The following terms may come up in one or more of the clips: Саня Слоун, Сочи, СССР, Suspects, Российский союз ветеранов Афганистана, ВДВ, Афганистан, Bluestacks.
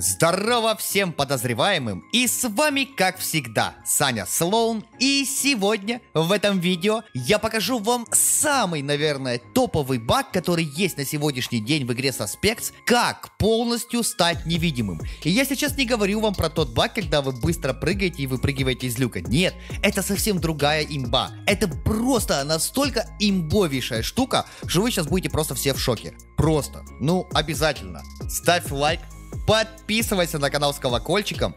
Здорово всем подозреваемым, и с вами, как всегда, Саня Слоун, и сегодня в этом видео я покажу вам самый, наверное, топовый баг, который есть на сегодняшний день в игре Suspects, как полностью стать невидимым. И я сейчас не говорю вам про тот баг, когда вы быстро прыгаете и выпрыгиваете из люка, нет, это совсем другая имба, это просто настолько имбовейшая штука, что вы сейчас будете просто все в шоке, просто, ну обязательно, ставь лайк, подписывайся на канал с колокольчиком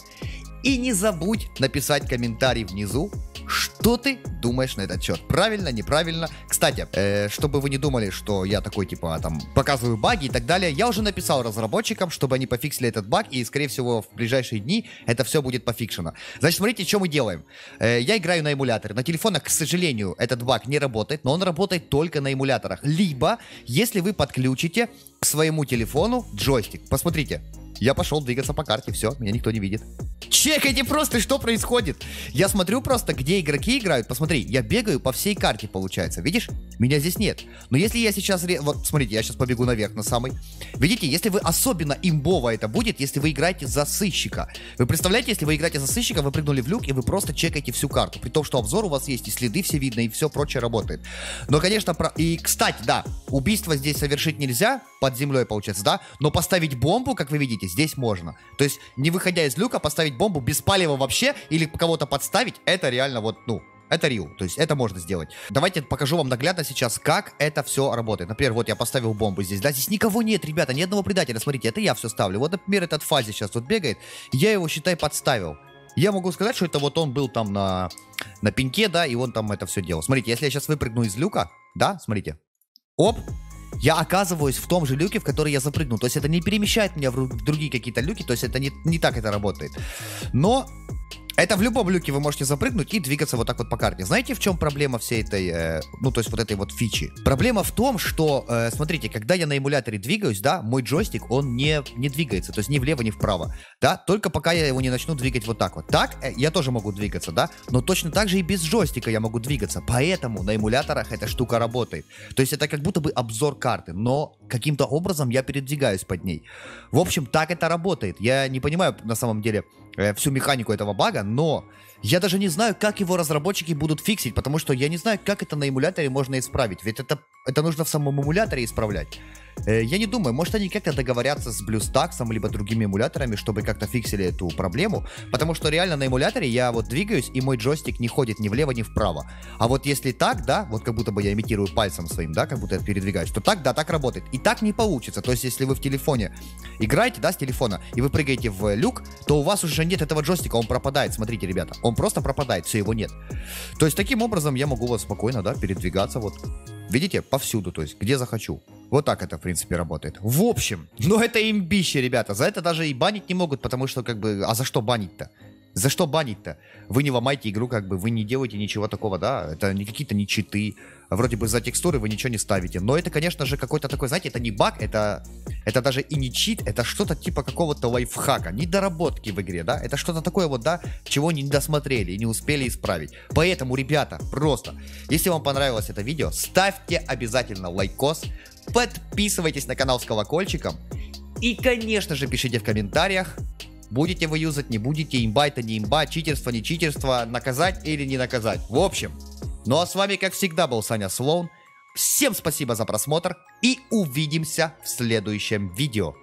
и не забудь написать комментарий внизу, что ты думаешь на этот счет. Правильно, неправильно. Кстати, чтобы вы не думали, что я такой, типа, там, показываю баги и так далее, я уже написал разработчикам, чтобы они пофиксили этот баг, и, скорее всего, в ближайшие дни это все будет пофикшено. Значит, смотрите, что мы делаем. Я играю на эмуляторе. На телефонах, к сожалению, этот баг не работает, но он работает только на эмуляторах. Либо, если вы подключите к своему телефону джойстик. Посмотрите. Я пошел двигаться по карте, все, меня никто не видит. Чекайте просто, что происходит. Я смотрю просто, где игроки играют. Посмотри, я бегаю по всей карте, получается. Видишь? Меня здесь нет. Но если я сейчас... Вот, смотрите, я сейчас побегу наверх на самый. Видите, если вы... Особенно имбово это будет, если вы играете за сыщика. Вы представляете, если вы играете за сыщика, вы прыгнули в люк, и вы просто чекаете всю карту. При том, что обзор у вас есть, и следы все видно, и все прочее работает. Но, конечно... И, кстати, да, убийство здесь совершить нельзя, под землей, получается, да? Но поставить бомбу, как вы видите, здесь можно. То есть, не выходя из люка, поставить бомбу без палева вообще, или кого-то подставить, это реально вот, ну, это рил. То есть, это можно сделать. Давайте покажу вам наглядно сейчас, как это все работает. Например, вот я поставил бомбу здесь, да, здесь никого нет, ребята, ни одного предателя. Смотрите, это я все ставлю. Вот, например, этот Фази сейчас тут бегает, я его, считай, подставил. Я могу сказать, что это вот он был там на пеньке, да, и он там это все делал. Смотрите, если я сейчас выпрыгну из люка, да, смотрите, оп, я оказываюсь в том же люке, в который я запрыгнул. То есть это не перемещает меня в другие какие-то люки. То есть это не так это работает. Но это в любом люке вы можете запрыгнуть и двигаться вот так вот по карте. Знаете, в чем проблема всей этой, ну то есть вот этой вот фичи? Проблема в том, что, смотрите, когда я на эмуляторе двигаюсь, да, мой джойстик, он не двигается. То есть ни влево, ни вправо, да, только пока я его не начну двигать вот так вот. Так, я тоже могу двигаться, да, но точно так же и без джойстика я могу двигаться. Поэтому на эмуляторах эта штука работает. То есть это как будто бы обзор карты, но каким-то образом я передвигаюсь под ней. В общем, так это работает. Я не понимаю на самом деле всю механику этого бага, но я даже не знаю, как его разработчики будут фиксить, потому что я не знаю, как это на эмуляторе можно исправить, ведь это нужно в самом эмуляторе исправлять. Я не думаю, может они как-то договорятся с Bluestacks, либо другими эмуляторами, чтобы как-то фиксили эту проблему, потому что реально на эмуляторе я вот двигаюсь, и мой джойстик не ходит ни влево, ни вправо. А вот если так, да, вот как будто бы я имитирую пальцем своим, да, как будто я передвигаюсь, то так, да, так работает. И так не получится, то есть если вы в телефоне играете, да, с телефона, и вы прыгаете в люк, то у вас уже нет этого джойстика, он пропадает, смотрите, ребята, он просто пропадает, все, его нет. То есть таким образом я могу вот спокойно, да, передвигаться вот. Видите, повсюду, то есть, где захочу. Вот так это, в принципе, работает. В общем, ну это имбище, ребята. За это даже и банить не могут, потому что, как бы, а за что банить-то? За что банить-то? Вы не ломаете игру, как бы, вы не делаете ничего такого, да? Это не какие-то не читы. Вроде бы за текстуры вы ничего не ставите. Но это, конечно же, какой-то такой, знаете, это не баг, это даже и не чит, это что-то типа какого-то лайфхака, недоработки в игре, да? Это что-то такое вот, да, чего не досмотрели и не успели исправить. Поэтому, ребята, просто, если вам понравилось это видео, ставьте обязательно лайкос, подписывайтесь на канал с колокольчиком и, конечно же, пишите в комментариях, будете вы юзать, не будете, имба это не имба, читерство, не читерство, наказать или не наказать. В общем, ну а с вами, как всегда, был Саня Слоун. Всем спасибо за просмотр и увидимся в следующем видео.